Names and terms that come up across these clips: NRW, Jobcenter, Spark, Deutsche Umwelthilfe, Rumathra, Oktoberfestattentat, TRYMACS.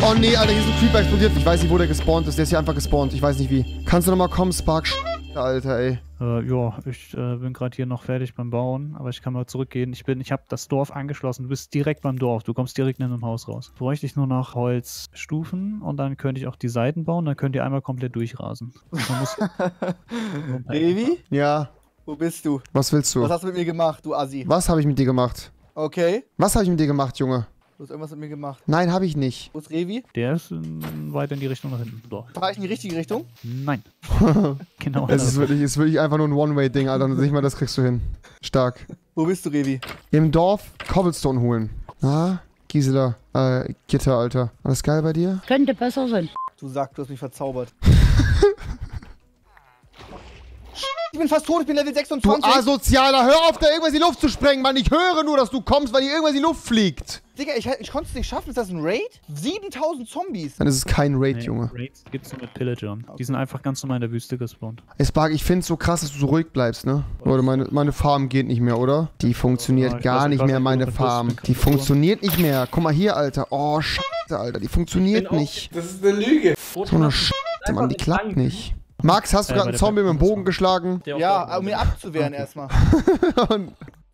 Oh nee, Alter, hier ist ein Creeper explodiert. Ich weiß nicht, wo der gespawnt ist. Der ist hier einfach gespawnt. Ich weiß nicht wie. Kannst du nochmal kommen, Spark? Alter, ey. Ja, ich bin gerade hier noch fertig beim Bauen, aber ich kann mal zurückgehen. Ich habe das Dorf angeschlossen. Du bist direkt beim Dorf. Du kommst direkt in einem Haus raus. Bräuchte ich nur noch Holzstufen und dann könnte ich auch die Seiten bauen. Dann könnt ihr einmal komplett durchrasen. Baby? Ja. Wo bist du? Was willst du? Was hast du mit mir gemacht, du Assi? Was habe ich mit dir gemacht? Okay. Was habe ich mit dir gemacht, Junge? Du hast irgendwas mit mir gemacht. Nein, habe ich nicht. Wo ist Revi? Der ist weiter in die Richtung nach hinten. Doch. Fahr ich in die richtige Richtung? Nein. Genau. Es ist wirklich einfach nur ein One-Way-Ding, Alter. Nicht mal das kriegst du hin. Stark. Wo bist du, Revi? Im Dorf Cobblestone holen. Ah, Gisela. Gitter, Alter. Alles geil bei dir? Könnte besser sein. Du sagst, du hast mich verzaubert. Ich bin fast tot, ich bin Level 26. Du Asozialer, hör auf, da irgendwas in die Luft zu sprengen, Mann. Ich höre nur, dass du kommst, weil hier irgendwas in die Luft fliegt. Digga, ich konnte es nicht schaffen. Ist das ein Raid? 7000 Zombies. Dann ist es kein Raid, nee, Junge. Raids gibt's nur mit Pillagern. Die sind einfach ganz normal in der Wüste gespawnt. Ey, Spark, ich find's so krass, dass du so ruhig bleibst, ne? Leute, meine Farm geht nicht mehr, oder? Die funktioniert gar nicht mehr, meine Farm. Die funktioniert nicht mehr. Guck mal hier, Alter. Oh, Scheiße, Alter. Die funktioniert nicht. Das ist eine Lüge. So eine Scheiße, Mann. Die klappt nicht. Max, hast du gerade einen Zombie mit dem Bogen geschlagen? Ja, um ihn abzuwehren erstmal.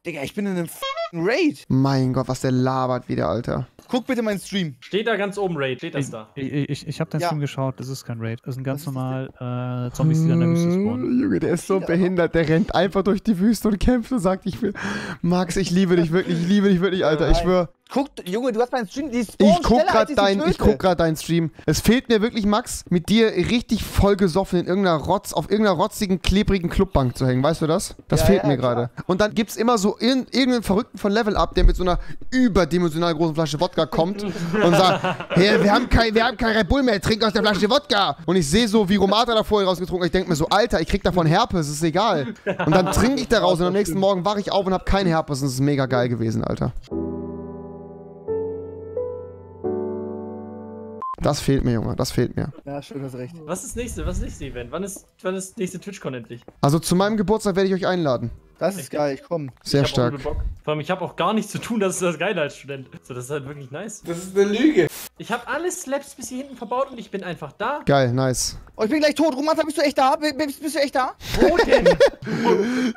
Digga, ich bin in einem f***ing Raid. Mein Gott, was der labert wieder, Alter. Guck bitte meinen Stream. Steht da ganz oben Raid, steht das da? Ich hab deinen Stream geschaut, das ist kein Raid. Das sind ganz normal Zombies, die dann in der Wüste spawnen. Junge, der ist so behindert, der rennt einfach durch die Wüste und kämpft und sagt, ich will... Max, ich liebe dich wirklich, Alter, ich schwör. Guck, Junge, du hast meinen Stream, die spawnen schneller, als ich guck grad deinen Stream. Es fehlt mir wirklich, Max, mit dir richtig voll gesoffen in irgendeiner auf irgendeiner rotzigen, klebrigen Clubbank zu hängen, weißt du das? Das fehlt mir gerade. Und dann gibt's immer so irgendeinen Verrückten von Level Up, der mit so einer überdimensional großen Flasche Wodka kommt und sagt, hey, wir haben kein Red Bull mehr, trink aus der Flasche Wodka. Und ich sehe so, wie Rumathra da vorher rausgetrunken, ich denke mir so, Alter, ich krieg davon Herpes, ist egal. Und dann trinke ich daraus und am nächsten Morgen wache ich auf und habe kein Herpes und es ist mega geil gewesen, Alter. Das fehlt mir, Junge, das fehlt mir. Ja, schön, hast recht. Was ist das nächste Event? Wann ist das nächste TwitchCon endlich? Also zu meinem Geburtstag werde ich euch einladen. Das ist geil, ich komme. Sehr stark. Vor allem, ich habe auch gar nichts zu tun, das ist das Geile als Student. So, das ist halt wirklich nice. Das ist eine Lüge. Ich habe alle Slaps bis hier hinten verbaut und ich bin einfach da. Geil, nice. Oh, ich bin gleich tot. Rumathra, bist du echt da? Bist du echt da? Wo denn?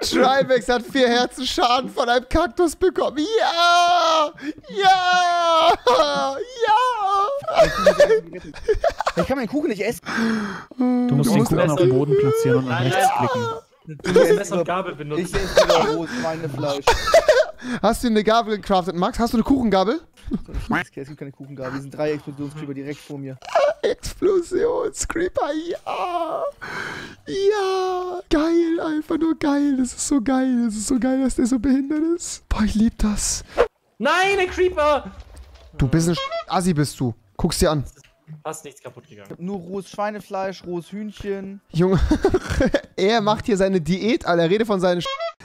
TRYMACS hat 4 Herzen Schaden von einem Kaktus bekommen. Ja! Ja! Ja! Ich kann meinen Kuchen nicht essen. Du musst den Kuchen auf den Boden platzieren und dann rechts klicken. Du musst Messer und Gabel benutzen. Ich esse wieder rohes Schweinefleisch. Hast du eine Gabel gecraftet, Max? Hast du eine Kuchengabel? Es gibt keine Kuchengabel. Hier sind 3 Explosionscreeper direkt vor mir. Explosionscreeper, ja! Ja! Geil, einfach nur geil. Das ist so geil. Das ist so geil, dass der so behindert ist. Boah, ich lieb das. Nein, ein Creeper! Du bist ein Assi, bist du. Guck's dir an. Fast nichts kaputt gegangen. Nur rohes Schweinefleisch, rohes Hühnchen. Junge, er macht hier seine Diät, Alter. Er redet von seinem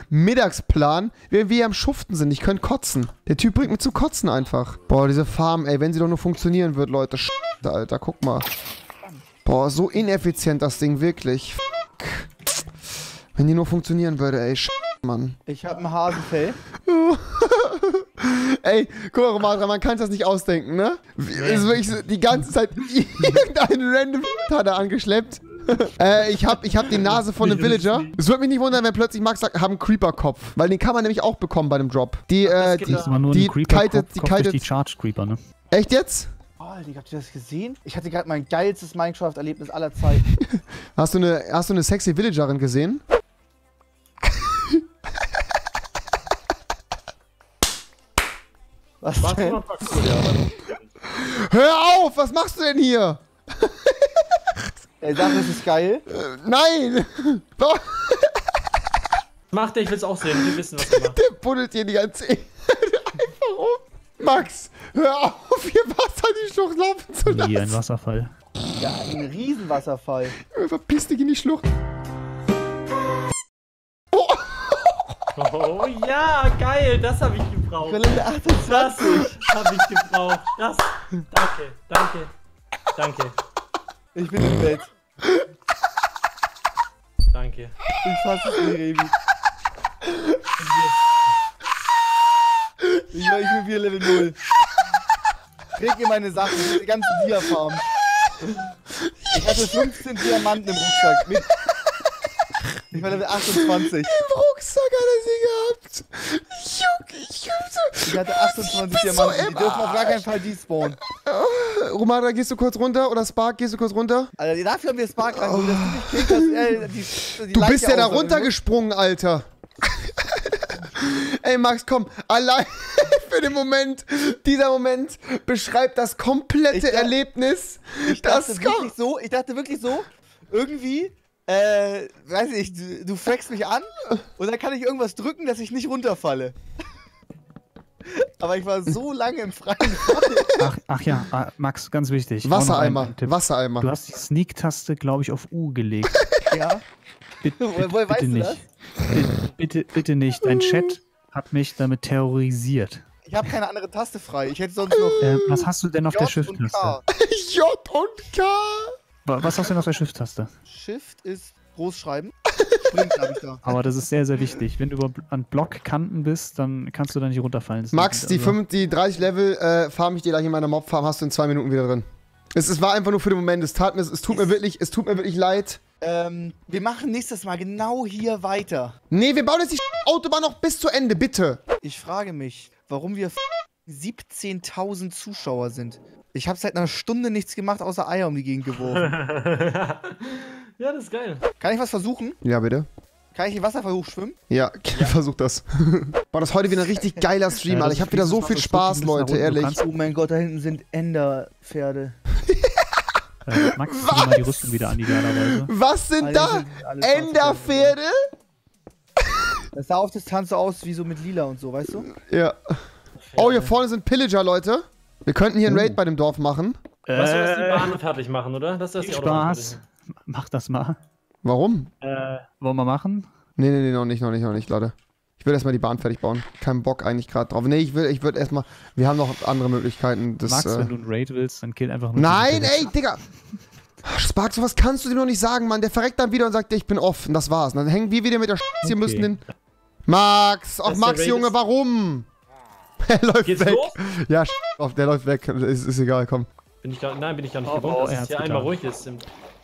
Mittagsplan, während wir hier am Schuften sind. Ich könnte kotzen. Der Typ bringt mich zu kotzen einfach. Boah, diese Farm, ey, wenn sie doch nur funktionieren wird, Leute. Alter, guck mal. Boah, so ineffizient das Ding, wirklich. Wenn die nur funktionieren würde, ey, Mann. Ich hab ein Hasenfell. Ey, guck mal, Rumathra, man kann das nicht ausdenken, ne? Ist wirklich so, die ganze Zeit irgendein random hat er angeschleppt. Ich hab die Nase von einem Villager. Es würde mich nicht wundern, wenn plötzlich Max sagt, haben einen Creeper-Kopf. Weil den kann man nämlich auch bekommen bei dem Drop. Die Charge-Creeper, ne? Echt jetzt? Oh, Digga, habt ihr das gesehen? Ich hatte gerade mein geilstes Minecraft-Erlebnis aller Zeiten. Hast du eine sexy Villagerin gesehen? Was denn? Hör auf! Was machst du denn hier? Ey, sag, das ist geil. Nein! Mach der, ich will's auch sehen. Wir wissen, was du machst. Der buddelt hier die ganze Zeit einfach um. Max, hör auf, hier Wasser in die Schlucht laufen zu lassen. Wie ein Wasserfall. Ja, ein Riesenwasserfall. Verpiss dich in die Schlucht. Oh ja, geil, das habe ich gebraucht. Das habe ich gebraucht. Das. Danke, danke, danke. Ich bin im Bett. Danke. Ich fasse es nicht, Revi. Ich bin schon wieder Level 0. Krieg ihr meine Sachen, die ganze Dia-Farm. Ich hatte 15 Diamanten im Rucksack. Mit ich war Level 28. Im Rucksack hat er sie gehabt. Ich hab so... Ich hatte 28 Diamanten. So die dürfen auf gar keinen Fall despawnen. Rumathra, gehst du kurz runter? Oder Spark, gehst du kurz runter? Alter, dafür haben wir Spark reingeholt. Du bist ja da runtergesprungen, Alter. Ey, Max, komm, allein für den Moment, dieser Moment beschreibt das komplette Erlebnis. Ich dachte wirklich so, irgendwie, weiß ich, du fragst mich an und dann kann ich irgendwas drücken, dass ich nicht runterfalle. Aber ich war so lange im freien Fall. Ach ja, Max, ganz wichtig. Wassereimer, Wassereimer. Du hast die Sneak-Taste, glaube ich, auf U gelegt. Ja. Woher weißt du das? Bitte nicht. Dein Chat hat mich damit terrorisiert. Ich habe keine andere Taste frei. Ich hätte sonst noch. Was hast du denn auf der Shift-Taste? J und K. Was hast du denn auf der Shift-Taste? Shift ist Großschreiben. Sprint, glaub ich, da. Aber das ist sehr, sehr wichtig. Wenn du an Blockkanten bist, dann kannst du da nicht runterfallen. Das Max, also die 30 Level farm ich dir gleich in meiner Mob-Farm. Hast du in 2 Minuten wieder drin. Es war einfach nur für den Moment. Es tut mir wirklich leid. Wir machen nächstes Mal genau hier weiter. Nee, wir bauen jetzt die Autobahn noch bis zu Ende, bitte. Ich frage mich, warum wir 17.000 Zuschauer sind. Ich habe seit einer Stunde nichts gemacht, außer Eier um die Gegend geworfen. Ja, das ist geil. Kann ich was versuchen? Ja, bitte. Kann ich im Wasser hochschwimmen? Ja, ja, versuch das. Boah, das ist heute wieder ein richtig geiler Stream, Alter. Ich habe wieder so viel Spaß, Leute, ehrlich. Oh mein Gott, da hinten sind Enderpferde. Max, nimm mal die Rüstung wieder an, idealerweise. Was sind da? Enderpferde? Das sah auf Distanz so aus wie so mit Lila und so, weißt du? Ja. Oh, hier vorne sind Pillager, Leute. Wir könnten hier einen Raid bei dem Dorf machen. Weißt du, dass die Bahn fertig machen, oder? Dass das die Autobahn fertig machen. Mach das mal. Warum? Wollen wir machen? Nee, nee, nee, noch nicht, Leute. Ich will erstmal die Bahn fertig bauen. Kein Bock eigentlich gerade drauf. Nee, ich würde erstmal. Wir haben noch andere Möglichkeiten. Das, Max, wenn du einen Raid willst, dann kill einfach nur. Nein, ey, Digga! Spark, sowas kannst du dem noch nicht sagen, Mann. Der verreckt dann wieder und sagt, ich bin off. Und das war's. Und dann hängen wir wieder mit der hier müssen den. Max! Auch Max, Junge, warum? Er läuft weg. Los? Ja, der läuft weg. Ist egal, komm. Nein, bin ich gar nicht gewohnt, dass es hier einmal ruhig ist.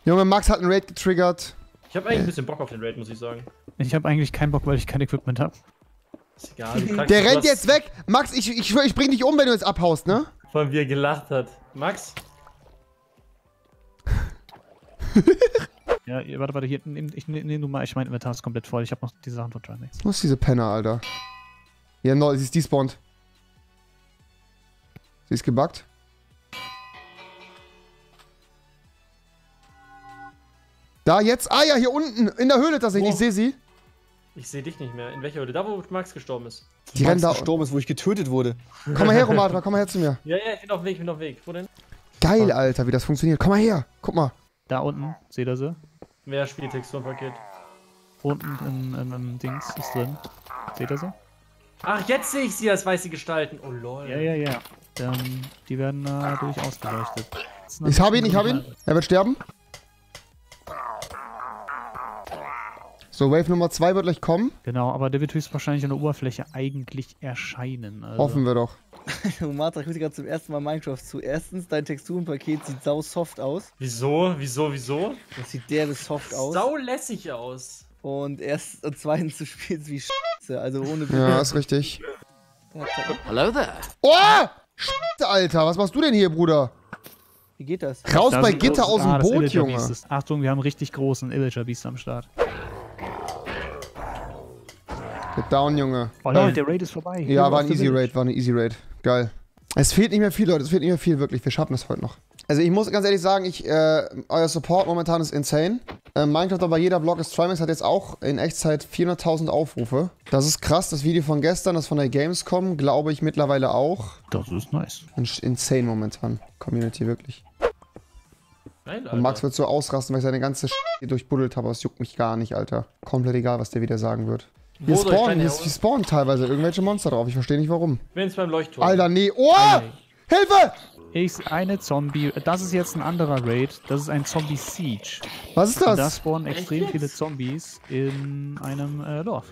Junge, Max hat einen Raid getriggert. Ich hab eigentlich ein bisschen Bock auf den Raid, muss ich sagen. Ich hab eigentlich keinen Bock, weil ich kein Equipment hab. Ist egal. Der rennt jetzt weg! Max, ich bring dich um, wenn du jetzt abhaust, ne? Vor allem, wie er gelacht hat. Max? Ja, warte, hier. Nimm du mal, ich mein Inventar ist komplett voll. Ich hab noch diese Sachen von TRYMACS. Wo ist diese Penner, Alter? Ja, no, sie ist despawned. Sie ist gebuggt. Da jetzt, ah ja, hier unten, in der Höhle tatsächlich, ich sehe sie. Ich sehe dich nicht mehr. In welcher Höhle? Da, wo Max gestorben ist. Die Max gestorben ist, wo ich getötet wurde. Komm mal her, Rumathra, komm mal her zu mir. Ja, ja, ich bin auf dem Weg. Wo denn? Geil, Alter, wie das funktioniert. Komm mal her, guck mal. Da unten, seht ihr sie? Wer spielt Texturpaket? Unten im Dings ist drin. Seht ihr sie? Ach, jetzt sehe ich sie als weiße Gestalten. Oh lol. Ja, ja, ja. Die werden dadurch ausgeleuchtet. Ich hab ihn, Er wird sterben. So, Wave Nummer 2 wird gleich kommen. Genau, aber der wird höchstwahrscheinlich an der Oberfläche eigentlich erscheinen. Also. Hoffen wir doch. Rumathra, ich muss gerade zum ersten Mal Minecraft zu. Erstens, dein Texturenpaket sieht sau soft aus. Wieso? Das sieht derbe soft aus. Sau lässig aus. Und zweitens, du spielst wie Scheiße, also ohne Bild. Ja, ist richtig. Hello there. Oh! Scheiße, Alter, was machst du denn hier, Bruder? Wie geht das? Raus bei Gitter aus dem Boot, Junge. Achtung, wir haben einen richtig großen Illager Beast am Start. Get down, Junge. Oh Leute, der Raid ist vorbei. Ja, war ein easy Raid, Geil. Es fehlt nicht mehr viel, Leute. Es fehlt nicht mehr viel, wirklich. Wir schaffen das heute noch. Also ich muss ganz ehrlich sagen, euer Support momentan ist insane. Minecraft, aber jeder Blog ist TRYMACS, hat jetzt auch in Echtzeit 400.000 Aufrufe. Das ist krass. Das Video von gestern, das von der Gamescom, glaube ich mittlerweile auch. Das ist nice. Insane momentan. Community, wirklich. Nein, und Max wird so ausrasten, weil ich seine ganze hier durchbuddelt habe. Das juckt mich gar nicht, Alter. Komplett egal, was der wieder sagen wird. Hier spawnen teilweise irgendwelche Monster drauf. Ich verstehe nicht warum. Wenn es beim Leuchtturm. Alter, nee. Oh! Nee. Hilfe! Eine Zombie. Das ist jetzt ein anderer Raid. Das ist ein Zombie Siege. Was ist das? Und da spawnen extrem viele Zombies in einem Dorf.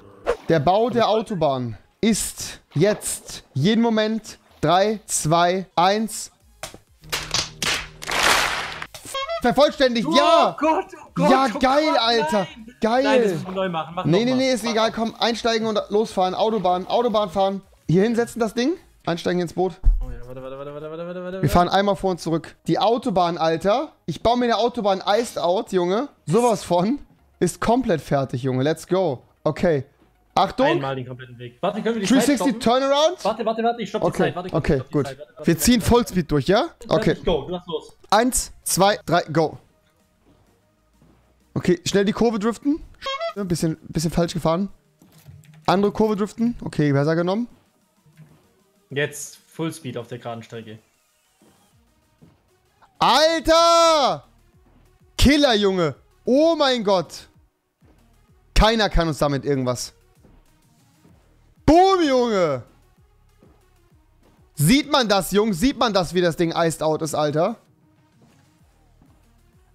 Der Bau der Autobahn ist jetzt jeden Moment 3, 2, 1. Vervollständigt, ja! Gott, ja, geil, Alter! Nein. Geil! Nein, das muss man neu machen. Mach nee, ist egal. Komm, einsteigen und losfahren. Autobahn fahren. Hier hinsetzen das Ding. Einsteigen ins Boot. Oh ja, warte. Wir fahren einmal vor und zurück. Die Autobahn, Alter. Ich baue mir eine Autobahn iced out, Junge. Sowas von. Ist komplett fertig, Junge. Let's go. Okay. Achtung. Einmal den kompletten Weg. Warte, können wir die 360 Zeit stoppen? Turnaround? Warte, ich stopp die Zeit. Warte, gut. Wir ziehen Vollspeed durch, ja? Okay. Go, lass los. 1, 2, 3, go. Okay, schnell die Kurve driften. Ein bisschen falsch gefahren. Andere Kurve driften. Okay, besser genommen. Jetzt Fullspeed auf der geraden Strecke. Alter! Killer, Junge! Oh mein Gott! Keiner kann uns damit irgendwas. Boom, Junge! Sieht man das, Junge? Sieht man das, wie das Ding iced out ist, Alter?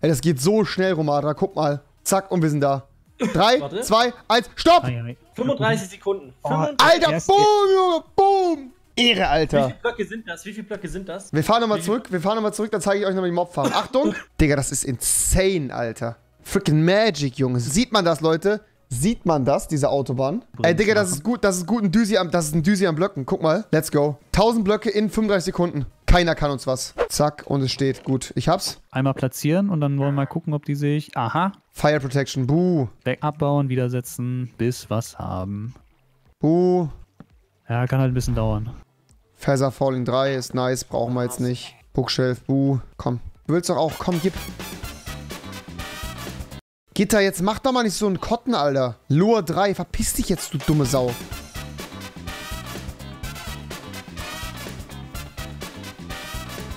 Ey, das geht so schnell, Rumathra. Guck mal. Zack, und wir sind da. 3, 2, 1, stopp! 35 Sekunden. Oh, Alter, boom, Junge! Boom! Ehre, Alter. Wie viele Blöcke sind das? Wir fahren nochmal zurück, dann zeige ich euch nochmal die Mobfarm. Achtung! Digga, das ist insane, Alter. Freaking Magic, Junge. Sieht man das, Leute? Sieht man das, diese Autobahn? Ey, Digga, das ist ein Düsi an Blöcken. Guck mal. Let's go. 1000 Blöcke in 35 Sekunden. Keiner kann uns was. Zack, und es steht. Gut, ich hab's. Einmal platzieren und dann wollen wir mal gucken, ob die sich... Aha. Fire Protection, buh. Back abbauen, widersetzen, bis was haben. Buh. Ja, kann halt ein bisschen dauern. Feather Falling 3 ist nice, brauchen wir jetzt nicht. Bookshelf, buh. Komm. Du willst doch auch. Komm, gib. Gitter, jetzt mach doch mal nicht so einen Kotten, Alter. Lure 3, verpiss dich jetzt, du dumme Sau.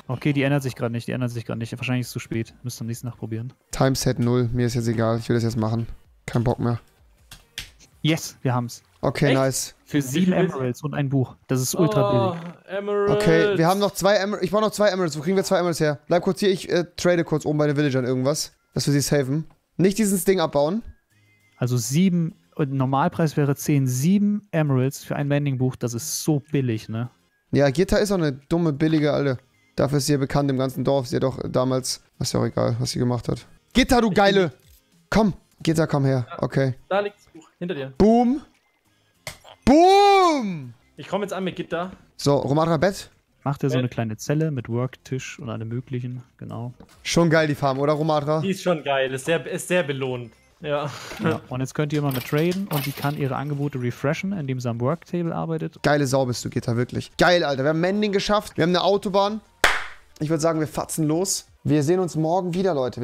Okay, die ändert sich gerade nicht, Wahrscheinlich ist es zu spät. Müsst am nächsten nachprobieren. Timeset 0, mir ist jetzt egal. Ich will das jetzt machen. Kein Bock mehr. Yes, wir haben's. Okay, echt? Nice. Für 7 Emeralds und ein Buch. Das ist ultra billig. Emeralds. Okay, wir haben noch 2 Emeralds. Ich brauche noch 2 Emeralds. Wo kriegen wir 2 Emeralds her? Bleib kurz hier, ich trade kurz oben bei den Villagern irgendwas, dass wir sie saven. Nicht dieses Ding abbauen. Also 7, Normalpreis wäre 10, 7 Emeralds für ein Mending-Buch, das ist so billig, ne? Ja, Gitta ist auch eine dumme, billige Alte. Dafür ist sie ja bekannt im ganzen Dorf. Sie hat doch damals, ist ja auch egal, was sie gemacht hat. Gitta, du Geile! Komm, Gitta, komm her, okay. Da liegt das Buch, hinter dir. Boom! Boom! Ich komme jetzt an mit Gitta. So, Rumathra, Bett. Macht er so eine kleine Zelle mit Worktisch und allem möglichen, genau. Schon geil die Farm, oder Rumathra? Die ist schon geil, ist sehr belohnt. Ja. Ja. Und jetzt könnt ihr immer mit traden und die kann ihre Angebote refreshen, indem sie am Worktable arbeitet. Geile Sau bist du, Gitta, wirklich. Geil, Alter, wir haben Mending geschafft, wir haben eine Autobahn. Ich würde sagen, wir fatzen los. Wir sehen uns morgen wieder, Leute.